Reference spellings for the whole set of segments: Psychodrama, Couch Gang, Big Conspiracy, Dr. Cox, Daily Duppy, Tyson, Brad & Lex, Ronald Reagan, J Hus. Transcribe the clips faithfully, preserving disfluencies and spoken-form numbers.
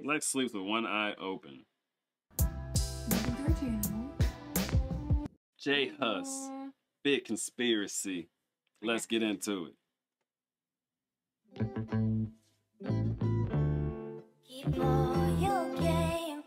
eyes. Lex sleeps with one eye open. J Hus, Big Conspiracy. Let's get into it. Keep all your game.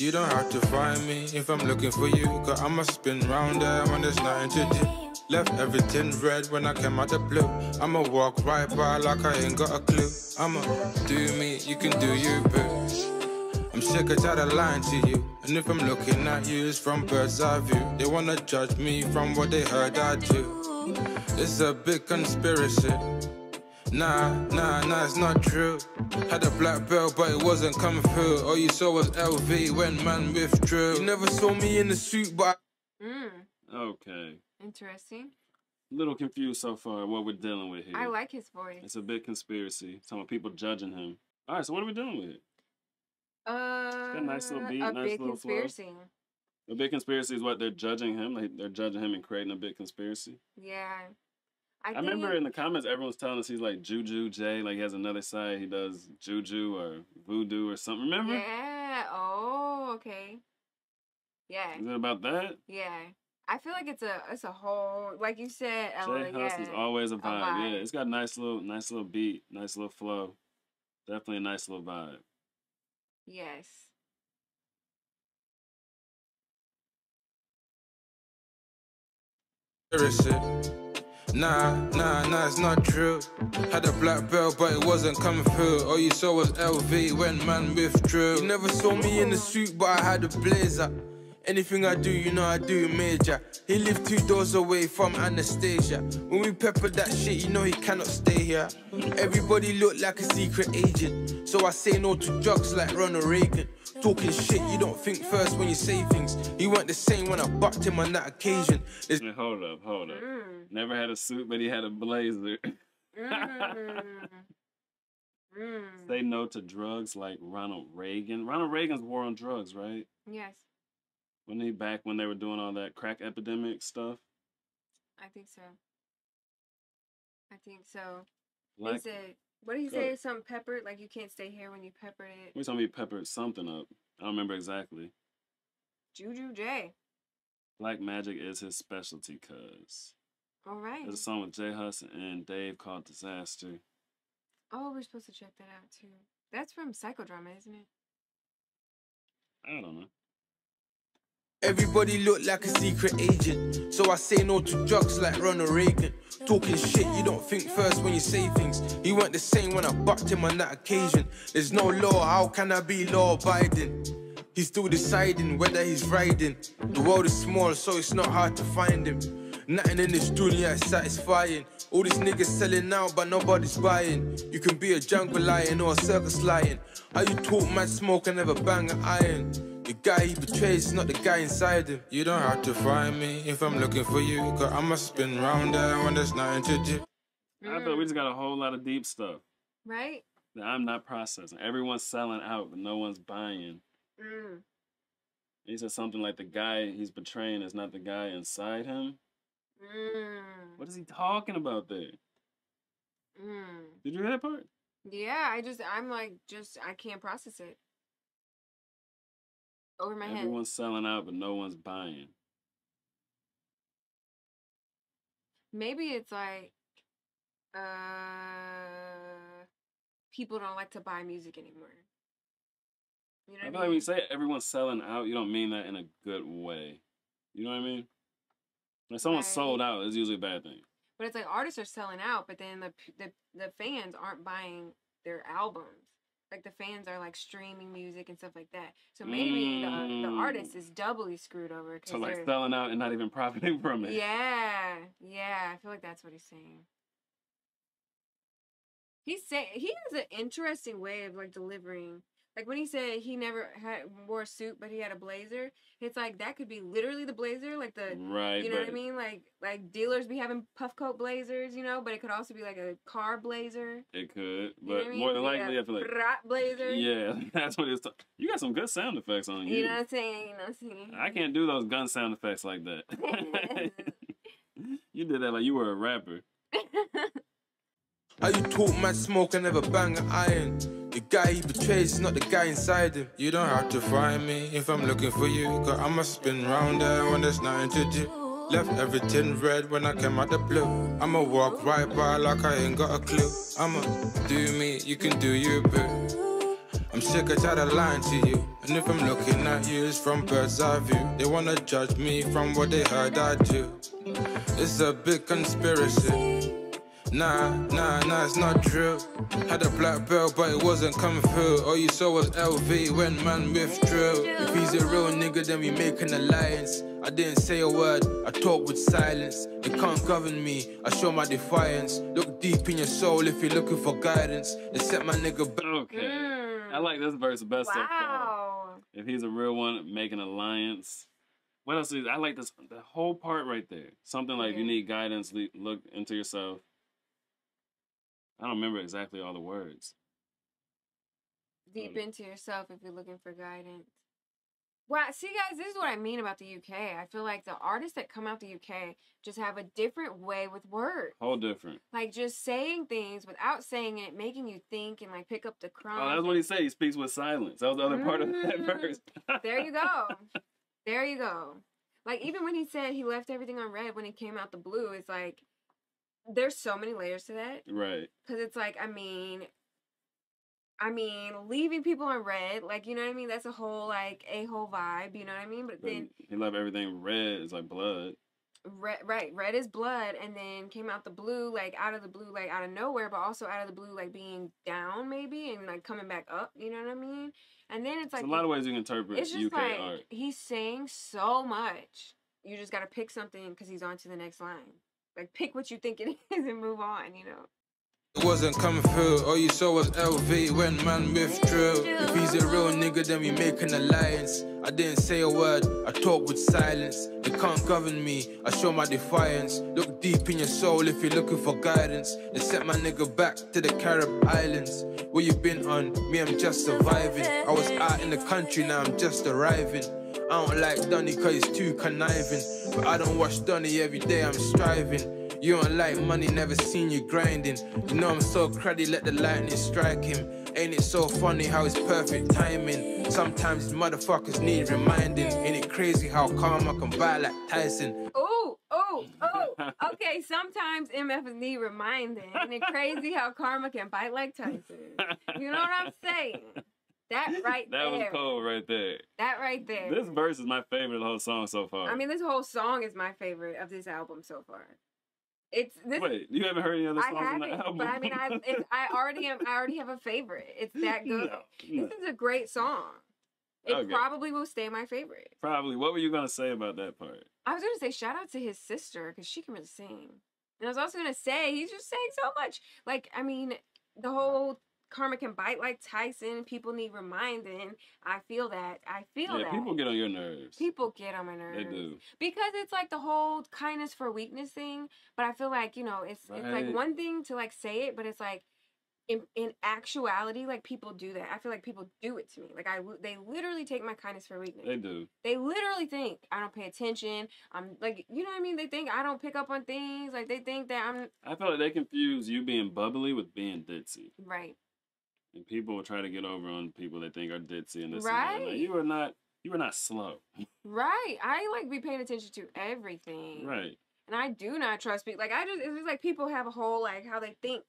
You don't have to find me if I'm looking for you, 'cause I'ma spin round there when there's nothing to do. Left everything red when I came out the blue. I'ma walk right by like I ain't got a clue. I'ma do me, you can do you, boo. I'm sick and tired of lying to you, and if I'm looking at you, it's from bird's eye view. They wanna judge me from what they heard I do. It's a big conspiracy. Nah, nah, nah, it's not true. Had a black belt, but it wasn't coming through. All you saw was L V when man withdrew. You never saw me in the suit, but I... Mm. Okay. Interesting. A little confused so far what we're dealing with here. I like his voice. It's a big conspiracy. Some people judging him. All right, so what are we dealing with? Uh, it's got a nice little beat, a nice big little conspiracy. Flow. A big conspiracy is what they're judging him. Like they're judging him and creating a big conspiracy. Yeah. I, I think remember in the comments, everyone's telling us he's like Juju J. Like he has another side. He does Juju or Voodoo or something. Remember? Yeah. Oh, okay. Yeah. Is it about that? Yeah. I feel like it's a it's a whole, like you said. J Hus is always a vibe. a vibe. Yeah, it's got a nice little nice little beat, nice little flow. Definitely a nice little vibe. Yes. Nah, nah, nah, it's not true. Had a black belt, but it wasn't coming through. All you saw was L V when man withdrew. You never saw me in the suit, but I had a blazer. Anything I do, you know I do major. He lived two doors away from Anastasia. When we peppered that shit, you know he cannot stay here. Everybody look like a secret agent, so I say no to drugs like Ronald Reagan. Talking shit, you don't think first when you say things. He weren't the same when I bucked him on that occasion. It's hold up, hold up. Mm. Never had a suit, but he had a blazer. mm. Mm. Say no to drugs like Ronald Reagan. Ronald Reagan's war on drugs, right? Yes. Wasn't he back when they were doing all that crack epidemic stuff? I think so. I think so. Like, he said, what did he say? Something peppered? Like, you can't stay here when you peppered it. We're talking about peppered something up. I don't remember exactly. Juju J. Black Magic is his specialty, cuz. All right. There's a song with J Hus and Dave called Disaster. Oh, we're supposed to check that out, too. That's from Psychodrama, isn't it? I don't know. Everybody look like a secret agent, so I say no to drugs like Ronald Reagan. Talking shit, you don't think first when you say things. He weren't the same when I bucked him on that occasion. There's no law, how can I be law-abiding? He's still deciding whether he's riding. The world is small, so it's not hard to find him. Nothing in this dunya is satisfying. All these niggas selling out, but nobody's buying. You can be a jungle lion or a circus lion. How you talk mad smoke and never bang an iron? The guy he betrays is not the guy inside him. You don't have to find me if I'm looking for you, 'cause I'ma spin round there when there's nothing to do. Mm. I thought we just got a whole lot of deep stuff. Right? That I'm not processing. Everyone's selling out, but no one's buying. Mm. He said something like the guy he's betraying is not the guy inside him. Mm. What is he talking about there? Mm. Did you hear that part? Yeah, I just, I'm like, just, I can't process it. Over my head. Everyone's selling out, but no one's buying. Maybe it's like uh, people don't like to buy music anymore. You know what I mean? I feel like when you say everyone's selling out, you don't mean that in a good way. You know what I mean? When someone's right. sold out, it's usually a bad thing. But it's like artists are selling out, but then the the, the fans aren't buying their albums. Like, the fans are, like, streaming music and stuff like that. So maybe mm. the, the artist is doubly screwed over. So, like, they're... selling out and not even profiting from it. Yeah. Yeah. I feel like that's what he's saying. He's saying... He has an interesting way of, like, delivering... Like when he said he never had, wore a suit, but he had a blazer, it's like that could be literally the blazer, like the right, you know what I mean? Like like dealers be having puff coat blazers, you know, but it could also be like a car blazer. It could, but you know I mean? more than likely, yeah, I feel like blazer. Yeah, that's what it's. You got some good sound effects on you. You know what I'm saying? You know what I'm saying? I can't do those gun sound effects like that. You did that like you were a rapper. How you talk my smoke and never bang an iron? The guy he betrays is not the guy inside him. You don't have to find me if I'm looking for you, cause I must spin round there when there's nothing to do. Left everything red when I came out the blue. I'ma walk right by like I ain't got a clue. I'ma do me, you can do you, boo. I'm sick and tired of lying to you, and if I'm looking at you, it's from bird's eye view. They wanna judge me from what they heard I do. It's a big conspiracy. Nah, nah, nah, it's not true. Had a black belt, but it wasn't coming through. All you saw was L V when man withdrew. If he's a real nigga, then we make an alliance. I didn't say a word, I talk with silence. They can't govern me, I show my defiance. Look deep in your soul if you're looking for guidance. They set my nigga back. Okay, mm. I like this verse best. Wow. If he's a real one, make an alliance. What else is, I like this, the whole part right there. Something like, mm. you need guidance, look into yourself. I don't remember exactly all the words. Deep into yourself if you're looking for guidance. Wow, see guys, this is what I mean about the U K. I feel like the artists that come out the U K just have a different way with words. Whole different. Like just saying things without saying it, making you think and like pick up the crumbs. Oh, that's what he said. He speaks with silence. That was the other mm-hmm. part of that verse. There you go. There you go. Like even when he said he left everything on red when he came out the blue, it's like, there's so many layers to that. Right. Because it's like, I mean, I mean, leaving people in red, like, you know what I mean? That's a whole, like, a whole vibe, you know what I mean? But then... He left everything red. It's like blood. Red, right. Red is blood. And then came out the blue, like, out of the blue, like, out of nowhere, but also out of the blue, like, being down, maybe, and, like, coming back up, you know what I mean? And then it's like... There's a lot of ways you can interpret it's just U K like, art. He's saying so much. You just got to pick something because he's on to the next line. Like, pick what you think it is and move on, you know. It wasn't coming through. All you saw was L V when man withdrew. If he's a real nigga, then we make an alliance. I didn't say a word. I talk with silence. They can't govern me. I show my defiance. Look deep in your soul if you're looking for guidance. They sent my nigga back to the Carib Islands. Where you been on? Me, I'm just surviving. I was out in the country, now I'm just arriving. I don't like Donny cause he's too conniving. But I don't watch Donny every day, I'm striving. You don't like money, never seen you grinding. You know I'm so cruddy, let the lightning strike him. Ain't it so funny how it's perfect timing? Sometimes these motherfuckers need reminding. Ain't it crazy how calm I can buy like Tyson? Ooh, ooh, ooh. Okay, sometimes M Fs need reminding. Ain't it crazy how karma can bite like Tyson? You know what I'm saying? That right there. That was cold right there. That right there. This verse is my favorite of the whole song so far. I mean, this whole song is my favorite of this album so far. It's this. Wait, you haven't heard any other songs on the album? But I mean, I it, I already am. I already have a favorite. It's that good. No, no. This is a great song. It okay. probably will stay my favorite. Probably. What were you gonna say about that part? I was gonna say shout out to his sister because she can really sing, and I was also gonna say he's just saying so much. Like I mean, the whole. Karma can bite like Tyson. People need reminding. I feel that. I feel yeah, that. People get on your nerves. People get on my nerves. They do. Because it's like the whole kindness for weakness thing. But I feel like, you know, it's right. it's like one thing to like say it, but it's like in, in actuality, like people do that. I feel like people do it to me. Like I, they literally take my kindness for weakness. They do. They literally think I don't pay attention. I'm like, you know what I mean? They think I don't pick up on things. Like they think that I'm. I feel like they confuse you being bubbly with being ditzy. Right. And people will try to get over on people they think are ditzy and this right. and that. Like, you are not, you are not slow. Right. I like be paying attention to everything. Right. And I do not trust people. Like I just, it's just like people have a whole like how they think,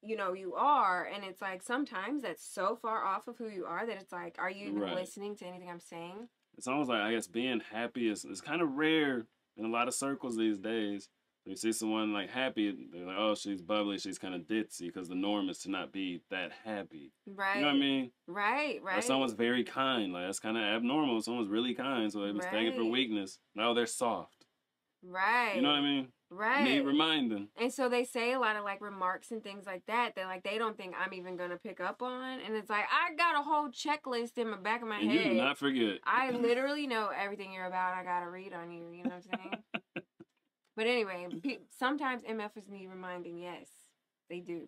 you know, you are, and it's like sometimes that's so far off of who you are that it's like, are you even right. listening to anything I'm saying? It's almost like I guess being happy is it's kind of rare in a lot of circles these days. You see someone like happy, they're like, oh, she's bubbly, she's kind of ditzy, because the norm is to not be that happy. Right. You know what I mean? Right, right. Or someone's very kind, like that's kind of abnormal. Someone's really kind, so they're mistaken right. for weakness. Now they're soft. Right. You know what I mean? Right. Need reminding. And so they say a lot of like remarks and things like that that like they don't think I'm even gonna pick up on. And it's like I got a whole checklist in the back of my and head. You do not forget. I literally know everything you're about. I gotta read on you. You know what I'm saying? But anyway, sometimes M Fs need reminding. Yes, they do.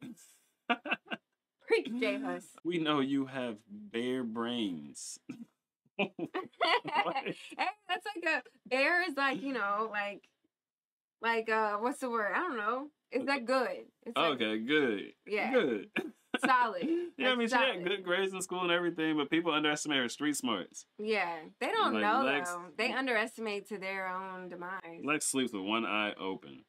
Preach, J Hus. We know you have bare brains. Hey, that's like a bare is like you know like. Like, uh, what's the word? I don't know. Is that good? It's like, okay, good. Yeah. Good. Solid. Yeah, like, I mean, solid. She had good grades in school and everything, but people underestimate her street smarts. Yeah. They don't like, know, Lex, though. They underestimate to their own demise. Lex sleeps with one eye open.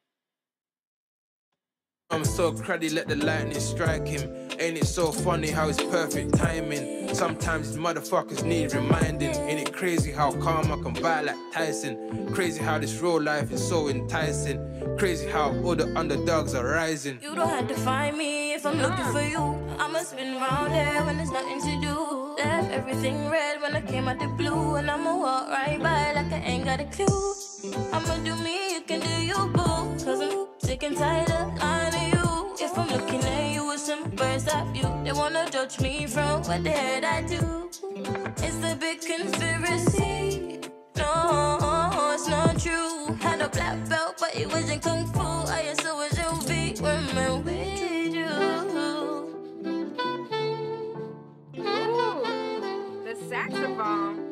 I'm so cruddy, let the lightning strike him. Ain't it so funny how it's perfect timing? Sometimes motherfuckers need reminding. Ain't it crazy how calm I can buy like Tyson? Crazy how this real life is so enticing. Crazy how all the underdogs are rising. You don't have to find me if I'm looking for you. I must spin round here when there's nothing to do. Left everything red when I came out the blue. And I'ma walk right by like I ain't got a clue. I'ma do me, you can do you, boo. Cause I'm sick and tired of lying to you. If I'm looking at you with some birds of you, they wanna judge me from what the heck I do. It's the big conspiracy. No, it's not true. Had a black belt, but it wasn't kung fu. I guess it was your feet when I'm with you. Ooh, the saxophone.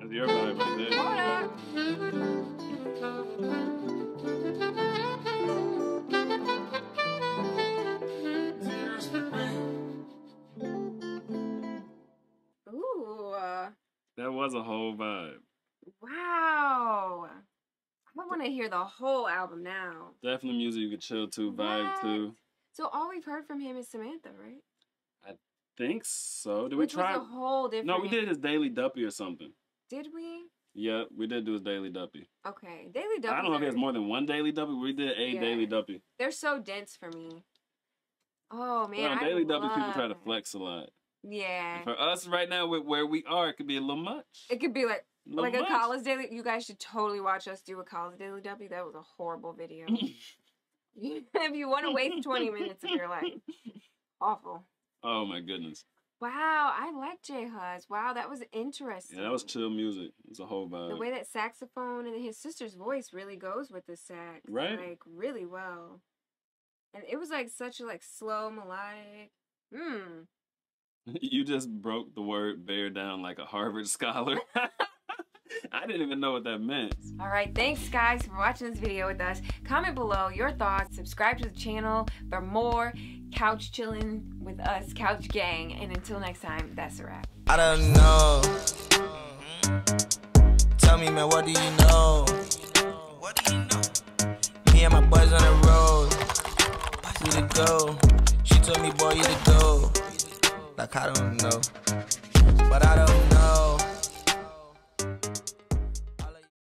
That's your vibe right there. Hold up. That was a whole vibe. Wow. I want to hear the whole album now. Definitely music you could chill to, vibe to. So all we've heard from him is Samantha, right? I think so. Did Which we try? Was a whole different... No, we did his Daily Duppy or something. Did we? Yeah, we did do his Daily Duppy. Okay. Daily Duppy. I don't know if he has more than one Daily Duppy. We did a yeah. Daily Duppy. They're so dense for me. Oh, man. Well, on Daily Duppy, people try to flex a lot. Yeah. For us right now, with where we are, it could be a little much. It could be like a like much. a college daily. You guys should totally watch us do a college daily W. That was a horrible video. If you want to waste twenty minutes of your life, awful. Oh my goodness. Wow, I like J Hus. Wow, that was interesting. Yeah, that was chill music. It's a whole vibe. The way that saxophone and his sister's voice really goes with the sax, right? Like really well. And it was like such a like slow melodic. Hmm. You just broke the word bear down like a Harvard scholar. I didn't even know what that meant. All right, thanks guys for watching this video with us. Comment below your thoughts. Subscribe to the channel for more couch chilling with us, Couch Gang. And until next time, that's a wrap. I don't know. Mm-hmm. Tell me, man, what do you know? What do you know? Me and my boys on the road. We the go. She told me, boy, you the go. Like I don't know.